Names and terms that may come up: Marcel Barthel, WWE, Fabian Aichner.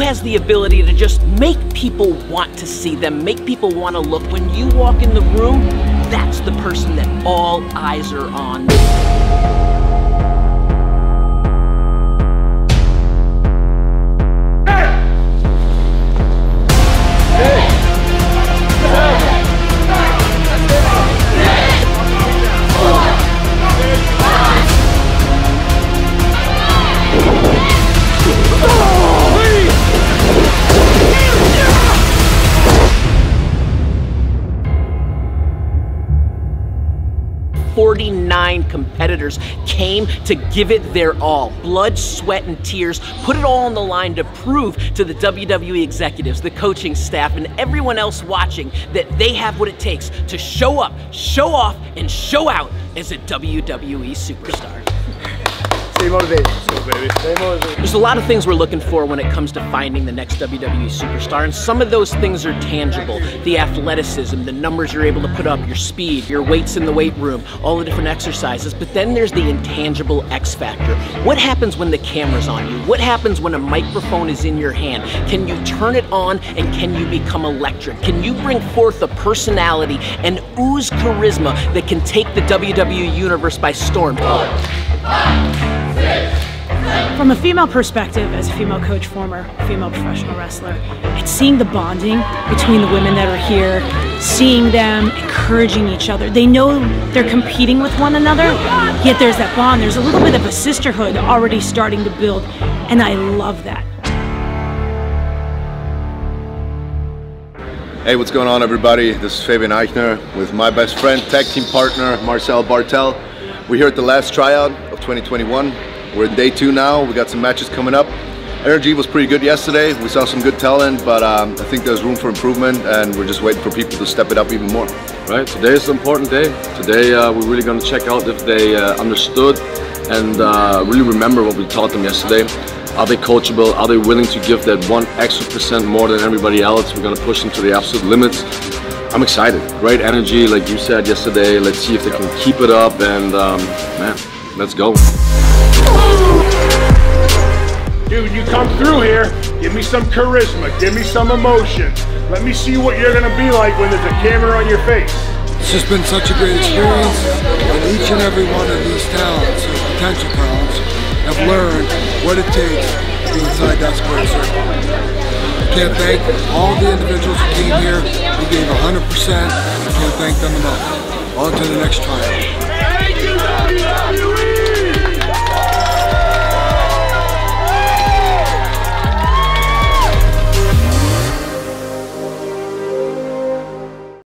who has the ability to just make people want to see them, make people want to look. When you walk in the room, that's the person that all eyes are on. Competitors came to give it their all. Blood, sweat, and tears, put it all on the line to prove to the WWE executives, the coaching staff, and everyone else watching that they have what it takes to show up, show off, and show out as a WWE superstar. Stay motivated. Stay motivated. There's a lot of things we're looking for when it comes to finding the next WWE superstar, and some of those things are tangible. The athleticism, the numbers you're able to put up, your speed, your weights in the weight room, all the different exercises, but then there's the intangible X factor. What happens when the camera's on you? What happens when a microphone is in your hand? Can you turn it on, and can you become electric? Can you bring forth a personality and ooze charisma that can take the WWE universe by storm? 4, 5, from a female perspective, as a female coach, former female professional wrestler, it's seeing the bonding between the women that are here, seeing them encouraging each other. They know they're competing with one another, yet there's that bond. There's a little bit of a sisterhood already starting to build, and I love that. Hey, what's going on, everybody? This is Fabian Aichner with my best friend, tag team partner, Marcel Barthel. We're here at the last tryout of 2021. We're in day 2 now. We got some matches coming up. Energy was pretty good yesterday. We saw some good talent, but I think there's room for improvement, and we're just waiting for people to step it up even more. Right, today is an important day. Today we're really going to check out if they understood and really remember what we taught them yesterday. Are they coachable? Are they willing to give that 1% extra more than everybody else? We're going to push them to the absolute limits. I'm excited. Great energy, like you said yesterday. Let's see if they can keep it up, and man, let's go. Dude, you come through here, give me some charisma, give me some emotion. Let me see what you're gonna be like when there's a camera on your face. It's just been such a great experience, and each and every one of these talents, or potential talents, have learned what it takes to be inside that square circle. I can't thank all the individuals who came here, who gave 100%, I can't thank them enough. On to the next trial.